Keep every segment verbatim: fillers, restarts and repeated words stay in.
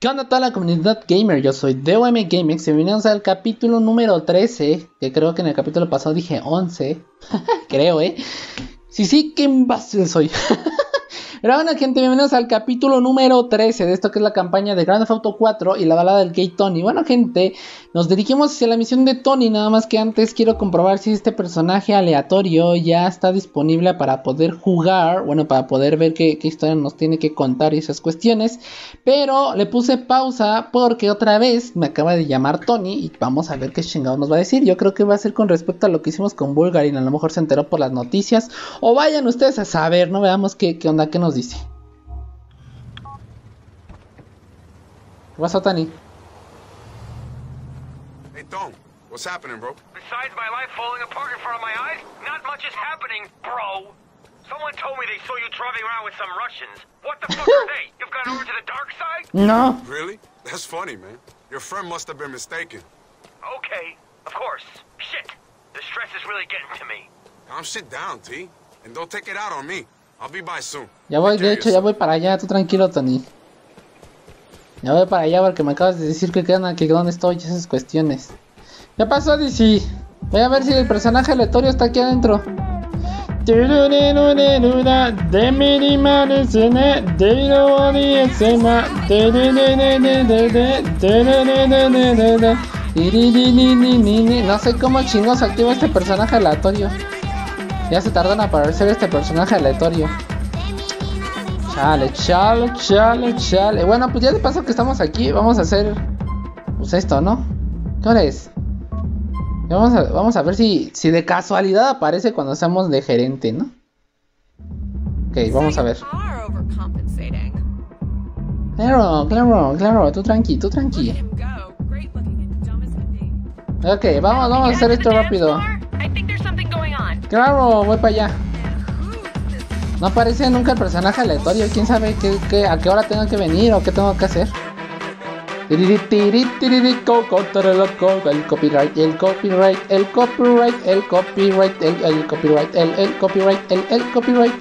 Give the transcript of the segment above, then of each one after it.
¿Qué onda a toda la comunidad gamer? Yo soy D O M GameX y bienvenidos al capítulo número trece, que creo que en el capítulo pasado dije once, creo, ¿eh? Sí, sí, qué imbécil soy. Pero bueno, gente, bienvenidos al capítulo número trece de esto que es la campaña de Grand Theft Auto cuatro y la balada del Gay Tony. Bueno, gente, nos dirigimos hacia la misión de Tony, nada más que antes quiero comprobar si este personaje aleatorio ya está disponible para poder jugar, bueno, para poder ver qué, qué historia nos tiene que contar y esas cuestiones. Pero le puse pausa porque otra vez me acaba de llamar Tony y vamos a ver qué chingados nos va a decir. Yo creo que va a ser con respecto a lo que hicimos con Bulgarin, a lo mejor se enteró por las noticias, o vayan ustedes a saber, ¿no? Veamos qué, qué onda, qué nos dice. ¿Qué pasó, Tony? Hey, Tom, what's happening, bro? Besides my life falling apart in front of my eyes, not much is happening, bro. Someone told me they saw you driving around with some Russians. What the fuck are they? You've gone over to the dark side? No. Really? That's funny, man. Your friend must have been mistaken. Okay, of course. Shit. The stress is really getting to me. Calm shit down, T. And don't take it out on me. I'll be by soon. Ya voy, de hecho, ya voy para allá, tú tranquilo, Tony. Ya voy para allá porque me acabas de decir que quedan aquí, dónde estoy, esas cuestiones. ¿Qué pasó, D C? Voy a ver si el personaje aleatorio está aquí adentro. No sé cómo chingos activa este personaje aleatorio. Ya se tardan a aparecer este personaje aleatorio. Chale, chale, chale, chale. Bueno, pues ya de paso que estamos aquí, vamos a hacer pues esto, ¿no? ¿Qué hora es? Vamos a, vamos a ver si, si de casualidad aparece cuando seamos de gerente, ¿no? Ok, vamos a ver. Claro, claro, claro, tú tranqui, tú tranqui. Ok, vamos, vamos a hacer esto rápido. Claro, voy para allá. No aparece nunca el personaje aleatorio. Quién sabe qué, qué, a qué hora tengo que venir o qué tengo que hacer. El copyright, el copyright, el copyright, el copyright, el, el copyright, el, el copyright, el, el copyright,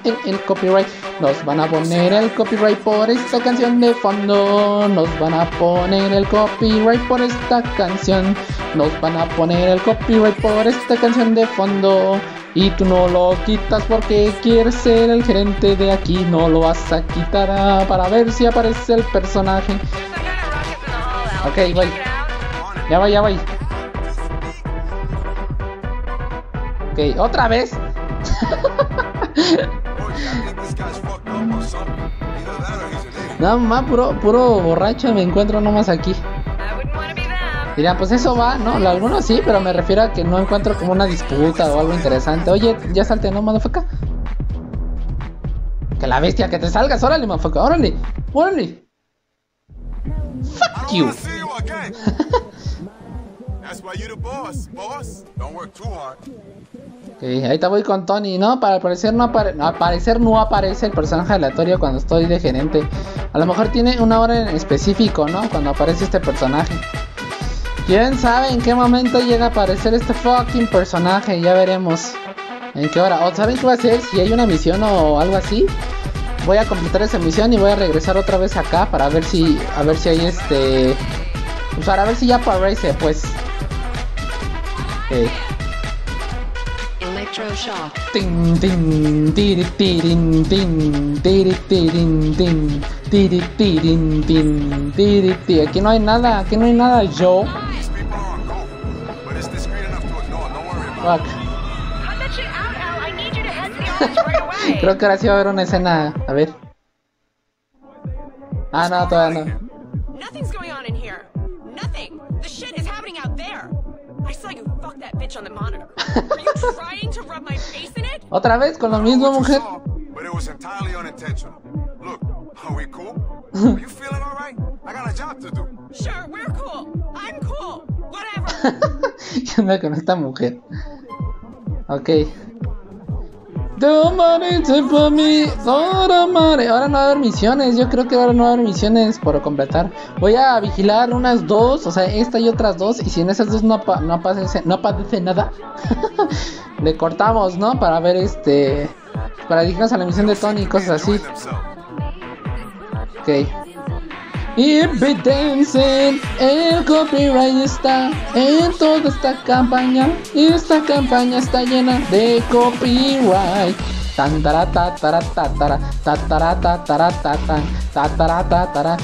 el, el copyright. Nos van a poner el copyright por esta canción de fondo. Nos van a poner el copyright por esta canción. Nos van a poner el copyright por esta canción de fondo. Y tú no lo quitas porque quieres ser el gerente de aquí. No lo vas a quitar ah, para ver si aparece el personaje. Ok, voy. Ya voy, ya voy. Ok, otra vez. No más, puro, puro borracho me encuentro nomás aquí. Mira, pues eso va, ¿no? Algunos sí, pero me refiero a que no encuentro como una disputa o algo interesante. Oye, ya salte, ¿no, motherfucker? Que la bestia, que te salgas, órale, motherfucker, órale, órale. Fuck you. Ok, ahí te voy con Tony, ¿no? Para aparecer no, apare no, aparecer, no aparece el personaje aleatorio cuando estoy de gerente. A lo mejor tiene una hora en específico, ¿no? Cuando aparece este personaje. ¿Quién sabe en qué momento llega a aparecer este fucking personaje? Ya veremos en qué hora. ¿O saben qué va a ser? Si hay una misión o algo así, voy a completar esa misión y voy a regresar otra vez acá para ver si, a ver si hay este, pues para ver si ya aparece, pues. Okay. Tin tin tiri tirin tin tiri tirin tin tiri tirin tin tiri ti. Aquí no hay nada, aquí no hay nada yo. Creo que ahora sí va a haber una escena. A ver. Ah, no, todavía no. Otra vez con lo mismo, mujer. ¿Qué onda con esta mujer? Ok. Ahora no va a haber misiones. Yo creo que ahora no va a haber misiones por completar. Voy a vigilar unas dos, o sea, esta y otras dos. Y si en esas dos no, pa no, aparece, no aparece nada, le cortamos, ¿no? Para ver este. Para dirigirnos a la misión de Tony y cosas así. Ok. Impítense, el copyright está en toda esta campaña. Esta campaña está llena de copyright. Tantara tatara tatara tatara tatara tatara tatara tatara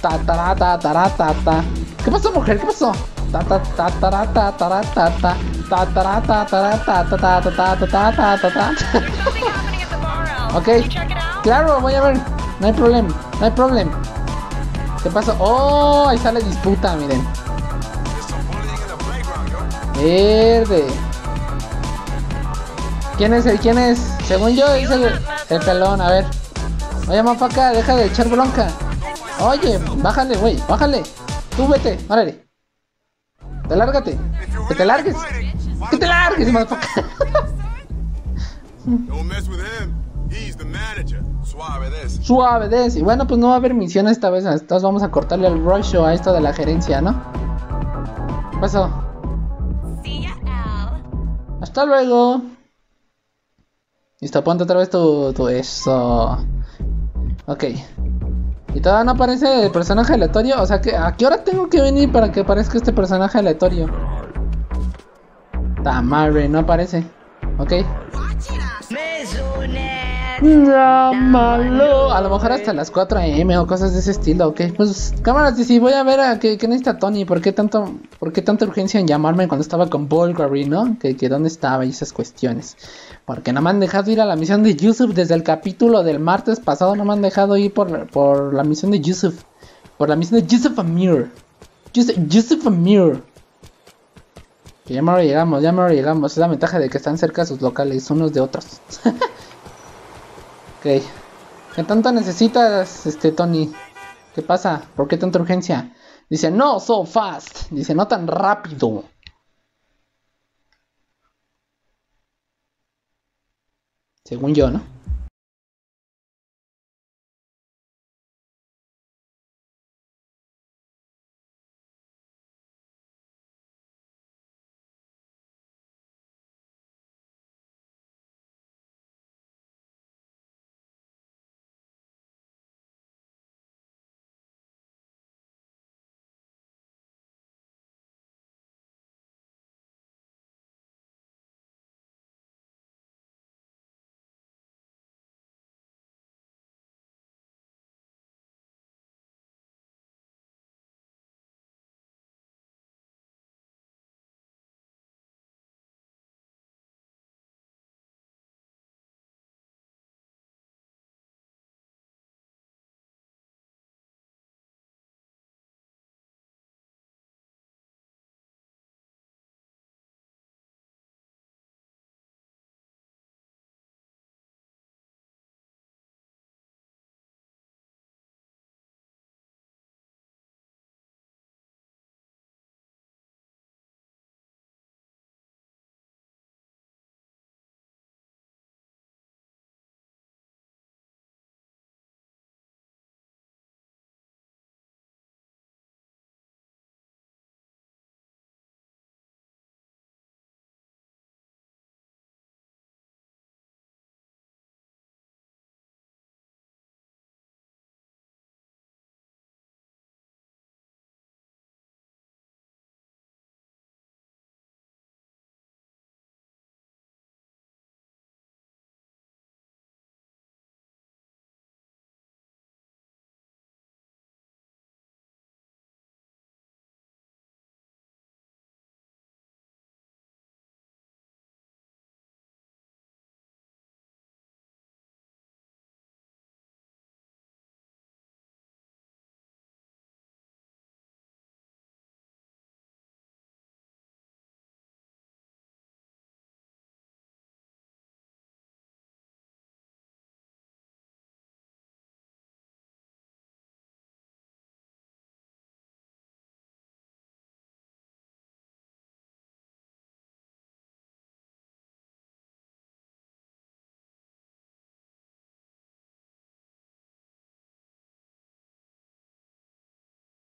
tatara tatara tatara. ¿Qué pasó, mujer? ¿Qué pasó? Tata tatara tatara tatara tatara tatara tatara tatara tatara. Ok, claro, voy a ver. No hay problema, no hay problema. ¿Qué pasa? Oh, ahí sale disputa, miren. Verde. ¿Quién es el? ¿Quién es? Según yo es el, el pelón, a ver. Oye, más para acá, deja de echar bronca. Oye, bájale, güey, bájale. Tú vete, órale. Te lárgate. Que te largues. Que te largues, más para acá. Suave de ese. Suave de ese. Y bueno, pues no va a haber misión esta vez. Entonces vamos a cortarle el rollo a esto de la gerencia, ¿no? ¿Qué pasó? Hasta luego. Listo, ponte otra vez tu, tu eso. Ok. Y todavía no aparece el personaje aleatorio. O sea, que ¿a qué hora tengo que venir para que aparezca este personaje aleatorio? Tamare, no aparece. Ok. No, malo. A lo mejor hasta las cuatro a m o cosas de ese estilo, ok. Pues cámaras, sí, voy a ver a qué necesita Tony. ¿Por qué tanto, por qué tanta urgencia en llamarme cuando estaba con Bulgarin, no? Que, que dónde estaba y esas cuestiones. Porque no me han dejado ir a la misión de Yusuf desde el capítulo del martes pasado. No me han dejado ir por, por la misión de Yusuf. Por la misión de Yusuf Amir. Yusuf, Yusuf Amir. Que ya me llegamos, ya me llegamos. Es la ventaja de que están cerca de sus locales unos de otros. Ok, ¿qué tanto necesitas, este, Tony? ¿Qué pasa? ¿Por qué tanta urgencia? Dice, no, so fast. Dice, no tan rápido. Según yo, ¿no?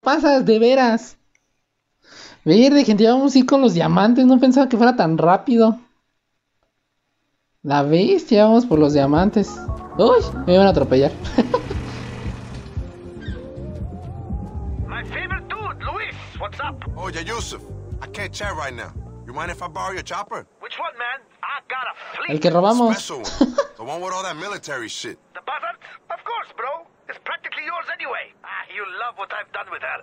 Pasas de veras. Verde, gente, ya vamos a ir con los diamantes. No pensaba que fuera tan rápido. La bestia, vamos por los diamantes. Uy, me iban a atropellar. My favorite dude, Luis. What's up? Oh, yeah, Yusuf. I can't chat right now. You mind if I borrow your chopper? Which one, man? I got a fleet. El que robamos. Special one. The one with all that military shit. The buzzard? Of course, bro. It's practically yours anyway. Ah, you love what I've done with her.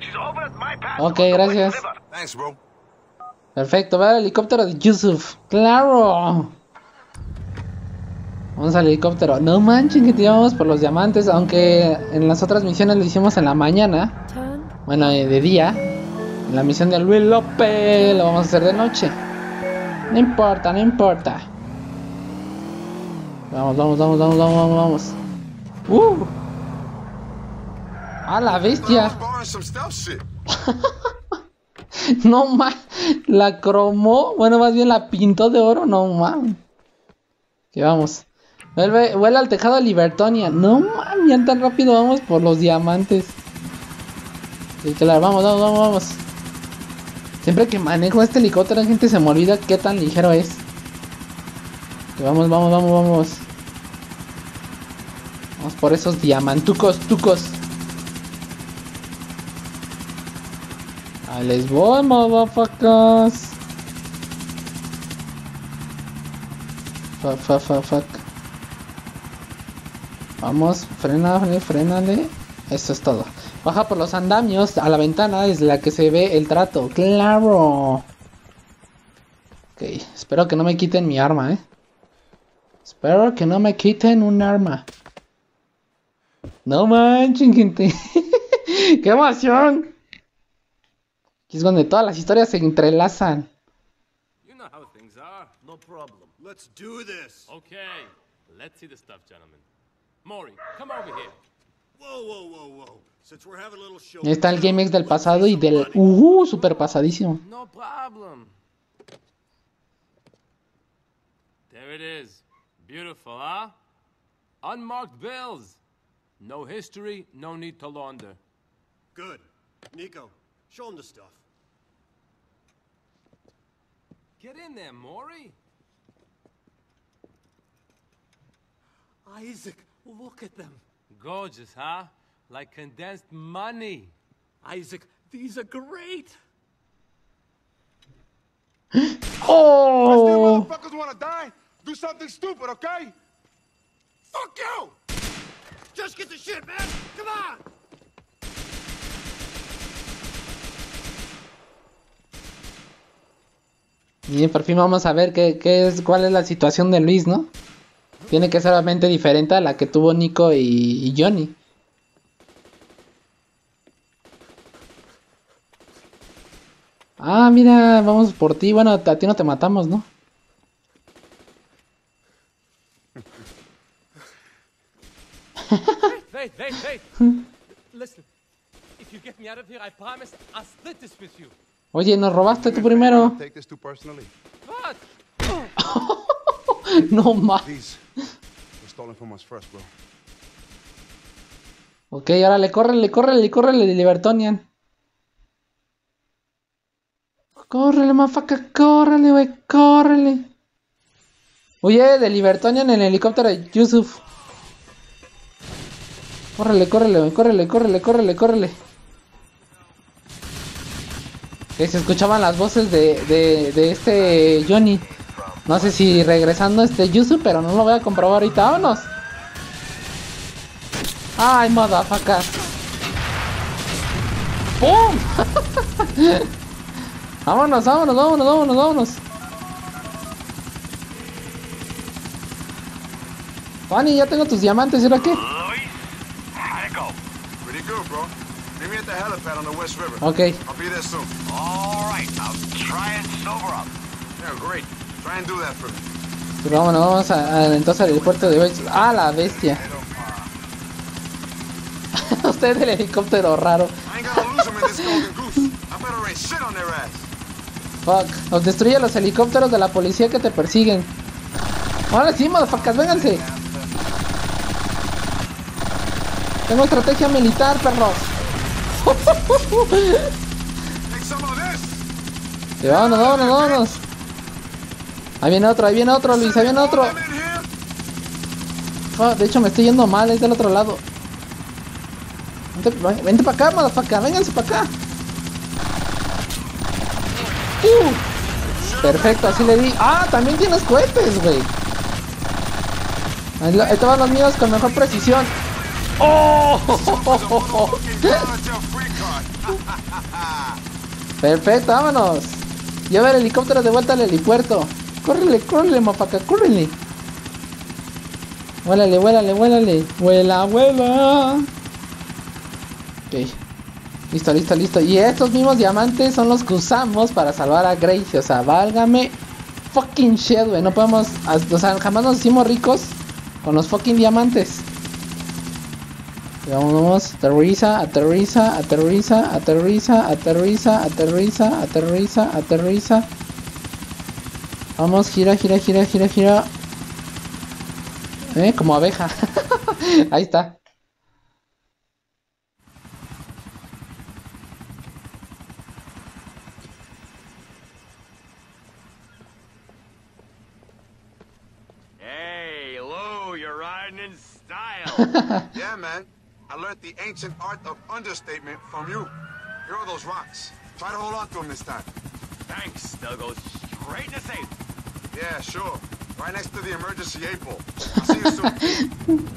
She's over at my pad. Okay, gracias. Thanks, bro. Perfecto, va el helicóptero de Yusuf. ¡Claro! Vamos al helicóptero. No manchen que tiramos por los diamantes. Aunque en las otras misiones lo hicimos en la mañana. Bueno, de día. En la misión de Luis López lo vamos a hacer de noche. No importa, no importa. Vamos, vamos, vamos, vamos, vamos, vamos. ¡Uh! ¡A la bestia! No más, la cromó, bueno, más bien la pintó de oro, no mames. Que vamos. Vuelve, vuela al tejado de Libertonia. No mames, ya tan rápido vamos por los diamantes. Sí, claro, vamos, vamos, vamos, vamos. Siempre que manejo este helicóptero, la gente se me olvida qué tan ligero es. Que vamos, vamos, vamos, vamos. Vamos por esos diamantucos, tucos. Les voy, motherfuckers. Fuck, fuck, fuck, fuck. Vamos, frenale, frenale. Eso es todo. Baja por los andamios a la ventana, es la que se ve el trato. ¡Claro! Ok, espero que no me quiten mi arma, eh. Espero que no me quiten un arma. No manchen, gente. ¡Qué emoción! Aquí es donde todas las historias se entrelazan. You know how things are. No problem. Let's do this. Okay. Let's see the stuff, gentlemen. Maury, come over here. Whoa, whoa, whoa, whoa. Since we're having a little show. Está el GameX del pasado y del uh, super pasadísimo. No problem. There it is. Beautiful, huh? Unmarked bills. No history, no need to launder. Good. Niko, show him the stuff. Get in there, Maury. Isaac, look at them. Gorgeous, huh? Like condensed money. Isaac, these are great. Oh! If you motherfuckers want to die, do something stupid, okay? Fuck you! Just get the shit, man. Come on. Y por fin vamos a ver qué, qué es, cuál es la situación de Luis, ¿no? Tiene que ser obviamente diferente a la que tuvo Niko y, y Johnny. Ah, mira, vamos por ti. Bueno, a ti no te matamos, ¿no? Wait, wait, wait. Listen. If you get me out of here, I promise I'll split this with you. Oye, nos robaste tú primero. No más. Ok, ahora le córrele, córrele, córrele, Libertonian. Córrele, mafaca, córrele, güey, córrele. Oye, de Libertonian en el helicóptero de Yusuf. Córrele, córrele, güey, córrele, córrele, córrele, córrele. Que se escuchaban las voces de, de, de este Johnny. No sé si regresando este Yusuf, pero no lo voy a comprobar ahorita. ¡Vámonos! ¡Ay, motherfucker! ¡Pum! ¡Vámonos, vámonos, vámonos, vámonos, vámonos! Tony, ya tengo tus diamantes, ¿y ahora qué? Okay. I'll be there soon. All right, I'll try and sober up. Yeah, great. Try and do that for me. Vámonos, vamos a, a entonces al puerto de hoy. Ah, la bestia. Usted del helicóptero raro. Fuck, nos destruye los helicópteros de la policía que te persiguen. Ahora sí, motherfuckers, vénganse. Tengo estrategia militar, perros. Sí, vámonos, vámonos, vámonos. Ahí viene otro, ahí viene otro, Luis, ahí viene otro. Oh, de hecho me estoy yendo mal, es del otro lado. Vente para acá, motherfucker. Vénganse para acá. Uh, perfecto, así le di. Ah, también tienes cohetes, güey. Ahí estaban los míos con mejor precisión. ¡Oh! Perfecto, vámonos. Lleva el helicóptero de vuelta al helipuerto. Córrele, córrele, mapaca, córrele. Vuélale, vuélale, vuélale. Vuela, vuela. Ok. Listo, listo, listo. Y estos mismos diamantes son los que usamos para salvar a Gracie. O sea, válgame fucking shit, güey. No podemos... O sea, jamás nos hicimos ricos con los fucking diamantes. Vamos, aterriza, aterriza, aterriza, aterriza, aterriza, aterriza, aterriza, aterriza. Vamos, gira, gira, gira, gira, gira. Eh, como abeja. Ahí está. Hey, hello, you're riding in style. Yeah, man. I learned the ancient art of understatement from you. Here are those rocks. Try to hold on to them this time. Thanks, they'll go straight to safe. Yeah, sure. Right next to the emergency aid pole. I'll see you soon.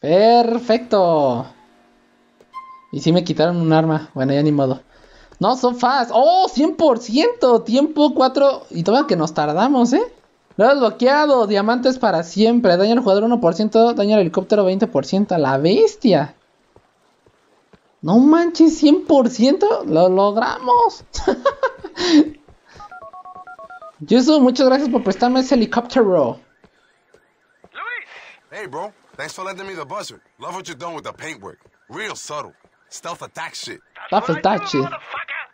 Perfecto. Y si me quitaron un arma. Bueno, ya ni modo. No, son fast. Oh, cien por ciento. Tiempo cuatro. Y todavía que nos tardamos, ¿eh? Lo has bloqueado. Diamantes para siempre. Daño al jugador uno por ciento. Daño al helicóptero veinte por ciento. La bestia. No manches, cien por ciento. Lo logramos. Yusuf, muchas gracias por prestarme ese helicóptero. Luis. Hey, bro. Thanks for lending me the buzzer. Love what you're doing with the paintwork. Real subtle. Stealth attack shit. That's Stealth attack shit. Motherfucker.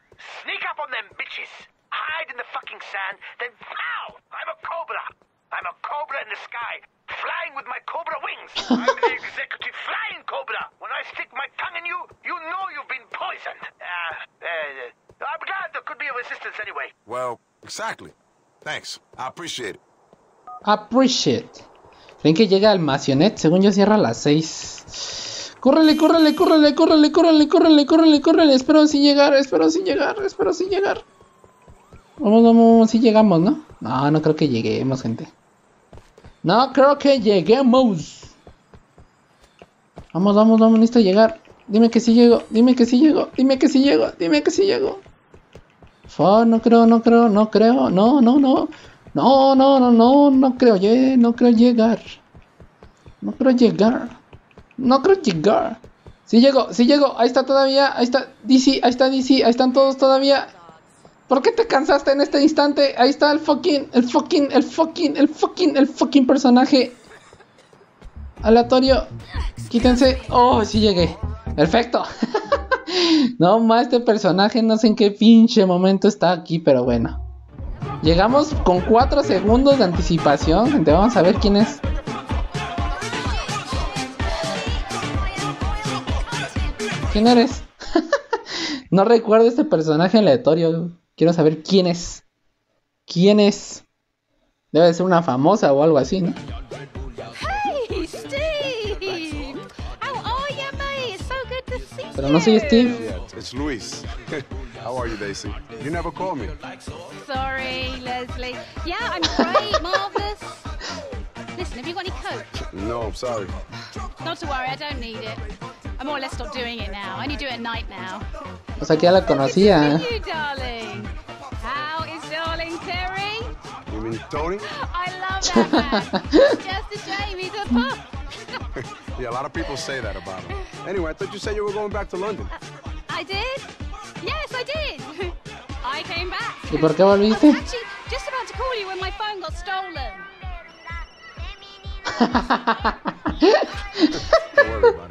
Sneak up on them bitches. Hide in the fucking sand. Then pow! I'm a cobra. I'm a cobra in the sky. Flying with my cobra wings. I'm the executive flying cobra. When I stick my tongue in you, you know you've been poisoned. Uh, uh, I'm glad there could be of assistance anyway. Well, exactly. Thanks. I appreciate it. Appreciate. Creen que llega al Maisonette, según yo cierra a las seis. Córrele, córrele, córrele, córrele, córrele, córrele, córrele, córrele. Espero sin llegar, espero sin llegar, espero sin llegar. Vamos, vamos, si llegamos, ¿no? No, no creo que lleguemos, gente. No creo que lleguemos. Vamos, vamos, vamos, listo, llegar. Dime que sí llego, dime que sí llego, dime que sí llego, dime que sí llego. Oh, no creo, no creo, no creo, no, no, no. No, no, no, no, no creo, yeah, no creo llegar. No creo llegar. No creo llegar. Sí llego, sí llego, ahí está todavía, ahí está D C, ahí está D C, ahí están todos todavía. ¿Por qué te cansaste en este instante? Ahí está el fucking, el fucking, el fucking, el fucking, el fucking personaje aleatorio. Quítense. Oh, sí llegué. Perfecto. No más, este personaje no sé en qué pinche momento está aquí, pero bueno. Llegamos con cuatro segundos de anticipación, gente. Vamos a ver quién es. ¿Quién eres? No recuerdo este personaje aleatorio. Quiero saber quién es. ¿Quién es? Debe de ser una famosa o algo así, ¿no? Pero no soy Steve. Yeah, it's Luis. How are you, Daisy? You never called me. Sorry, Leslie. Yeah, I'm great, marvelous. Listen, have you got any coke? No, I'm sorry. Not to worry, I don't need it. I'm more or less not doing it now. I only do it at night now. O sea, que ya la conocía. You, darling. How is darling Terry? You mean Tony? I love that man. Just a shame he's a pup. Yeah, a lot of people say that about him. Anyway, I thought you said you were going back to London. Uh, I did? Yes, I did. I came back. ¿Y por qué volviste? I was actually just about to call you when my phone got stolen. Don't worry about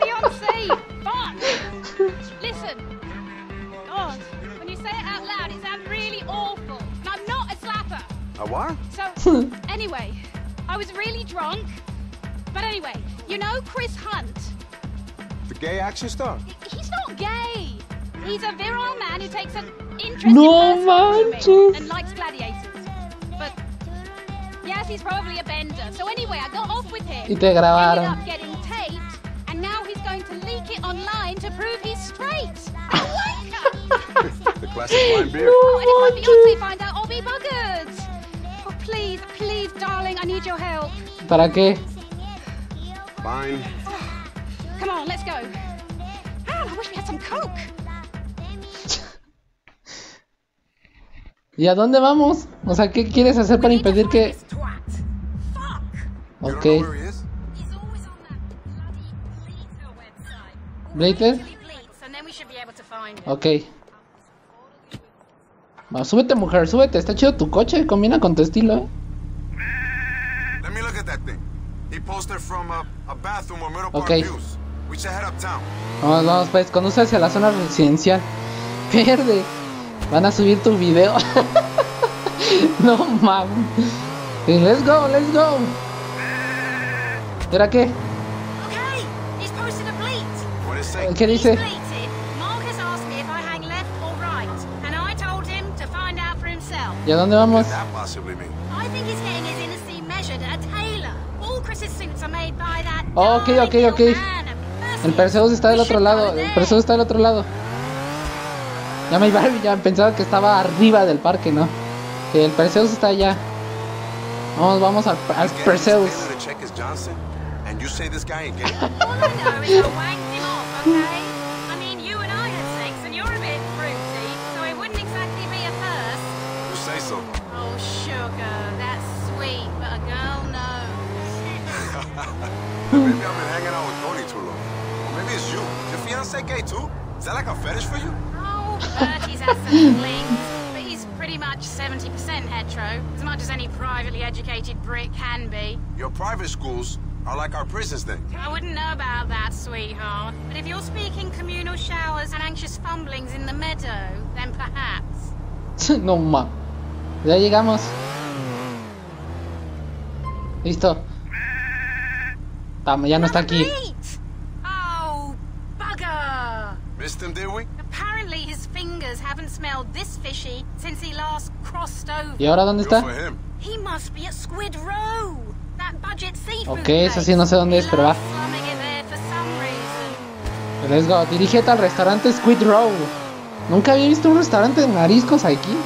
fiancé. Fuck. Listen. God, when you say it A what? So, anyway, I was really drunk. But anyway, you know Chris Hunt? The gay action star? He's not gay. He's a virile man who takes an interest no in manches. And likes gladiators. But yes, he's probably a bender. So anyway, I got off with him. Y te grabaron. Ended up getting taped, and now he's going to leak it online to prove he's straight. The classic blind beer. No oh, and if my fiance finds out, I'll be buggered. Oh, please, please, darling, I need your help. ¿Para qué? Fine. Oh, come on, let's go. Man, I wish we had some coke. ¿Y a dónde vamos? O sea, ¿qué quieres hacer para impedir que...? Ok. ¿Blater? Ok. Va, súbete, mujer, súbete. Está chido tu coche, combina con tu estilo, ¿eh? Ok. Vamos, vamos, pues, conduce hacia la zona residencial. Verde. Van a subir tu video. No mames. Let's go, let's go. ¿Era qué? ¿Qué dice? ¿Y a dónde vamos? Oh, ok, ok, ok. El Perseus está del otro lado. El Perseus está del otro lado. Ya me iba, ya pensaba que estaba arriba del parque, ¿no? Que el Perseus está allá. Vamos, vamos al, al Perseus. Is that like a fetish for you? Bertie's had some flings, but he's pretty much seventy percent hetero, as much as any privately educated brick can be. Your private schools are like our prisons then. I wouldn't know about that, sweetheart. But if you're speaking communal showers and anxious fumblings in the meadow, then perhaps. No ma. Ya llegamos. Listo. Tama, ya no está aquí. Oh, bugger. Missed him, did we? His fingers haven't smelled this fishy since he last crossed over. ¿Y ahora dónde está? He must be at Squid Row. That budget seafood. Okay, eso sí no sé dónde es, pero va. Let's go. Dirígete al restaurante Squid Row. Nunca había visto un restaurante de mariscos aquí.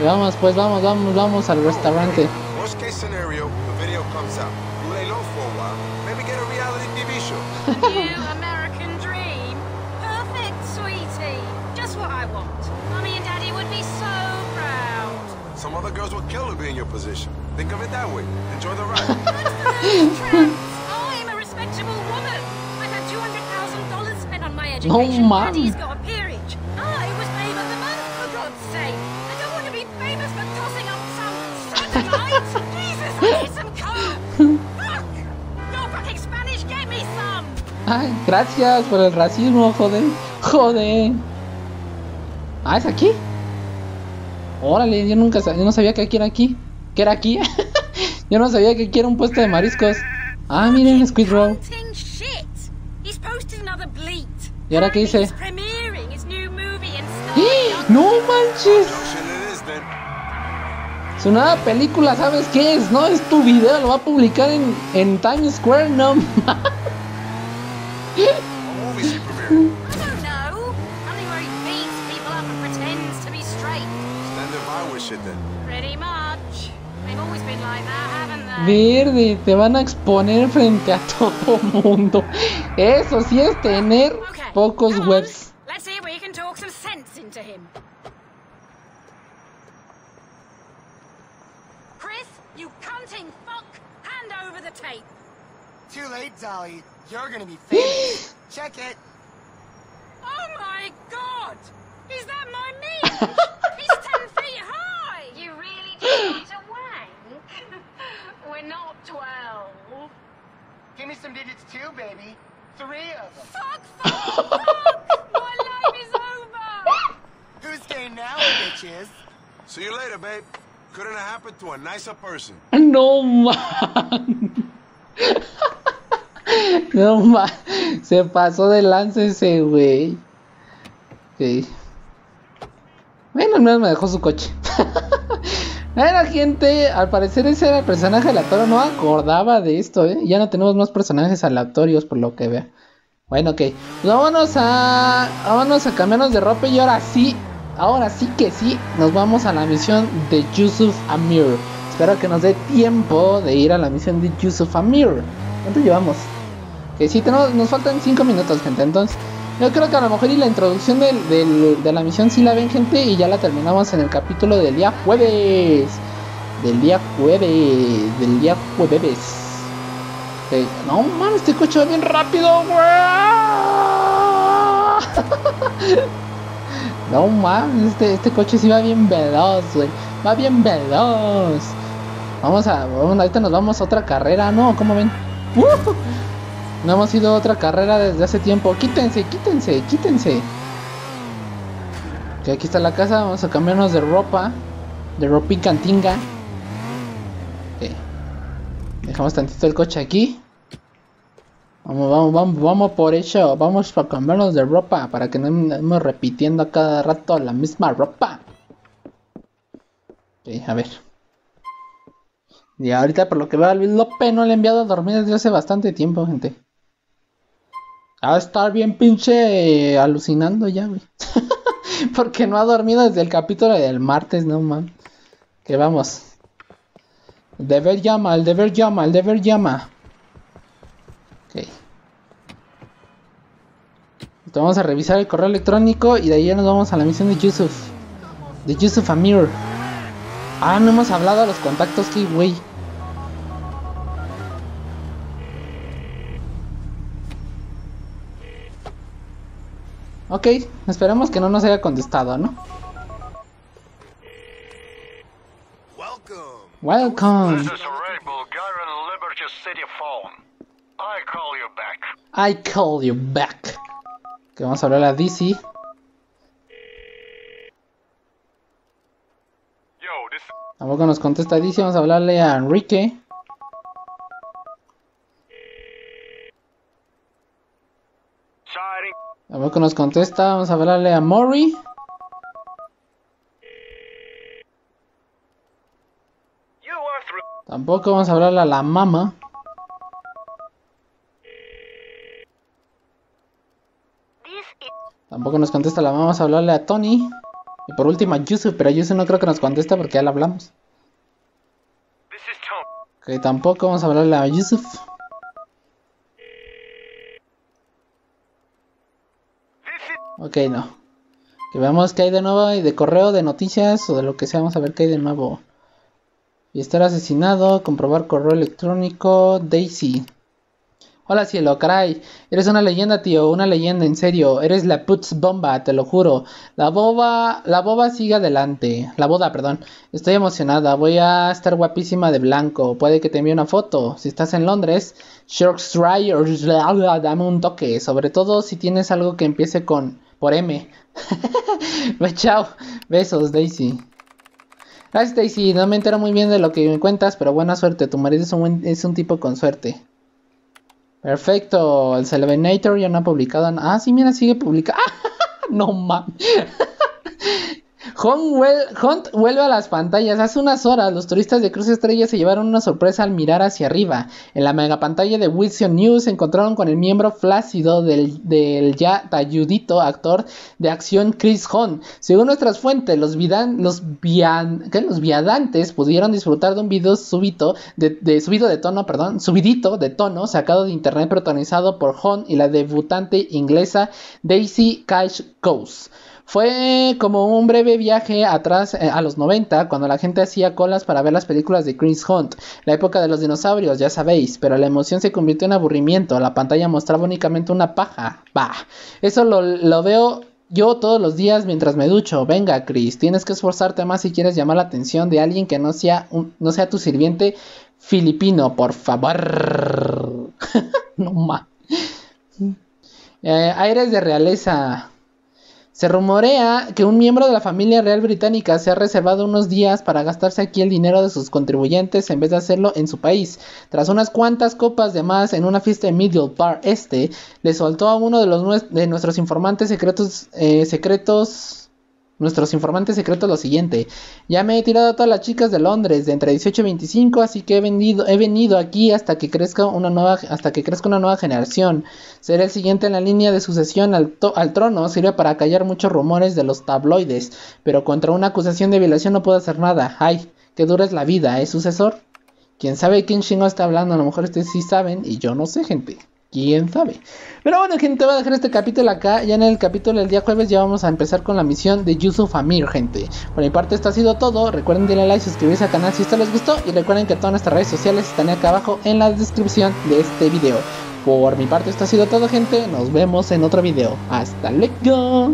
Y vamos, pues vamos, vamos, vamos al restaurante. Worst case scenario, the video comes out. You lay low for a while. Maybe get a reality T V show. No mames. Ay, gracias por el racismo, joder, joder. Ah, ¿es aquí? Órale, yo nunca sabía, yo no sabía que aquí era aquí. ¿Que era aquí? Yo no sabía que aquí era un puesto de mariscos. Ah, miren, Squid Row. ¿Y ahora qué dice? ¡No manches! Su nueva película, ¿sabes qué es? No, es tu video, lo va a publicar en, en Times Square, no. Verde, te van a exponer frente a todo mundo. Eso sí es tener okay, pocos webs. Chris, you cunting fuck, hand over the tape. Too late, Dolly. You're gonna be famous. Check it. Oh my God, is that my meat? He's ten feet high. You really do need to wank. We're not twelve. Give me some digits too, baby. Three of them. Fuck, fuck, fuck! My life is over. Who's gay now, bitches? See you later, babe. Couldn't have happened to a nicer person. No man. No man. Se pasó de lanza ese güey. Okay. Bueno, al menos me dejó su coche. Bueno, gente, al parecer ese era el personaje aleatorio. No acordaba de esto, ¿eh? Ya no tenemos más personajes aleatorios por lo que veo. Bueno, ok. Pues vámonos a... Vámonos a cambiarnos de ropa y ahora sí. Ahora sí que sí. Nos vamos a la misión de Yusuf Amir. Espero que nos dé tiempo de ir a la misión de Yusuf Amir. ¿Cuánto llevamos? Que okay, sí, tenemos, nos faltan cinco minutos, gente. Entonces... Yo creo que a lo mejor y la introducción del, del, de la misión sí la ven, gente, y ya la terminamos en el capítulo del día jueves. Del día jueves. Del día jueves. Okay. No, man, este coche va bien rápido, güey. No, man, este, este coche sí va bien veloz, güey. Va bien veloz. Vamos a... Bueno, ahorita nos vamos a otra carrera, ¿no? ¿Cómo ven? Uh. No hemos ido a otra carrera desde hace tiempo. Quítense, quítense, quítense. Que aquí está la casa. Vamos a cambiarnos de ropa. De ropa cantinga. Okay. Dejamos tantito el coche aquí. Vamos, vamos, vamos, vamos por eso. Vamos a cambiarnos de ropa. Para que no estemos repitiendo a cada rato la misma ropa. Okay, a ver. Y ahorita por lo que veo a Luis López no le he enviado a dormir desde hace bastante tiempo, gente. A estar bien pinche eh, alucinando ya, güey. Porque no ha dormido desde el capítulo del martes, no man. Que vamos. El deber llama, el deber llama, el deber llama. Ok. Entonces vamos a revisar el correo electrónico y de ahí ya nos vamos a la misión de Yusuf. De Yusuf Amir. Ah, no hemos hablado a los contactos, que güey. Ok, esperemos que no nos haya contestado, ¿no? Welcome. Welcome. This is a red Bulgarin Liberty City phone. I call you back. I call you back. Que vamos a hablar a Daisy. Tampoco nos contesta Daisy, vamos a hablarle a Enrique. Tampoco nos contesta, vamos a hablarle a Mori. Tampoco vamos a hablarle a la mamá. Tampoco nos contesta la mamá, vamos a hablarle a Tony. Y por último a Yusuf, pero a Yusuf no creo que nos conteste porque ya le hablamos. Que okay, tampoco vamos a hablarle a Yusuf. Ok, no. Que veamos qué hay de nuevo, y de correo, de noticias o de lo que sea, vamos a ver qué hay de nuevo. Y estar asesinado, comprobar correo electrónico, Daisy. Hola cielo, caray, eres una leyenda tío, una leyenda en serio, eres la putz bomba, te lo juro. La boba, la boba sigue adelante, la boda, perdón. Estoy emocionada, voy a estar guapísima de blanco, puede que te envíe una foto. Si estás en Londres, Shropshire, dame un toque, sobre todo si tienes algo que empiece con, por M. Chao, besos Daisy. Gracias Daisy, no me entero muy bien de lo que me cuentas, pero buena suerte, tu marido es un, buen, es un tipo con suerte. Perfecto, el Celebrinator ya no ha publicado nada. Ah, sí, mira, sigue publicando. ¡Ah! No mames. Hunt, well, Hunt vuelve a las pantallas. Hace unas horas los turistas de Cruz Estrella se llevaron una sorpresa al mirar hacia arriba. En la megapantalla de Wilson News se encontraron con el miembro flácido del, del ya talludito actor de acción Chris Hunt. Según nuestras fuentes, los, vidan, los, vian, ¿qué? los viadantes pudieron disfrutar de un video súbito de, de, subido de tono, perdón, subidito de tono sacado de internet protagonizado por Hunt y la debutante inglesa Daisy Cash Coast. Fue como un breve viaje atrás eh, a los noventa, cuando la gente hacía colas para ver las películas de Chris Hunt, la época de los dinosaurios, ya sabéis, pero la emoción se convirtió en aburrimiento, la pantalla mostraba únicamente una paja, bah, eso lo, lo veo yo todos los días mientras me ducho, venga Chris, tienes que esforzarte más si quieres llamar la atención de alguien que no sea, un, no sea tu sirviente filipino, por favor. No más. Eh, aires de realeza. Se rumorea que un miembro de la familia real británica se ha reservado unos días para gastarse aquí el dinero de sus contribuyentes en vez de hacerlo en su país. Tras unas cuantas copas de más en una fiesta en Middle Park Este, le soltó a uno de, los, de nuestros informantes secretos... Eh, secretos... Nuestros informantes secretos lo siguiente: ya me he tirado a todas las chicas de Londres de entre dieciocho y veinticinco, así que he venido, he venido aquí hasta que crezca una nueva, hasta que crezca una nueva generación. Ser el siguiente en la línea de sucesión al, to, al trono sirve para callar muchos rumores de los tabloides, pero contra una acusación de violación no puedo hacer nada. Ay, que dura es la vida, ¿eh, sucesor? ¿Quién sabe quién chingo está hablando? A lo mejor ustedes sí saben y yo no sé, gente. ¿Quién sabe? Pero bueno, gente, voy a dejar este capítulo acá. Ya en el capítulo del día jueves ya vamos a empezar con la misión de Yusuf Amir, gente. Por mi parte esto ha sido todo. Recuerden darle like, suscribirse al canal si esto les gustó. Y recuerden que todas nuestras redes sociales están acá abajo en la descripción de este video. Por mi parte esto ha sido todo, gente. Nos vemos en otro video. Hasta luego.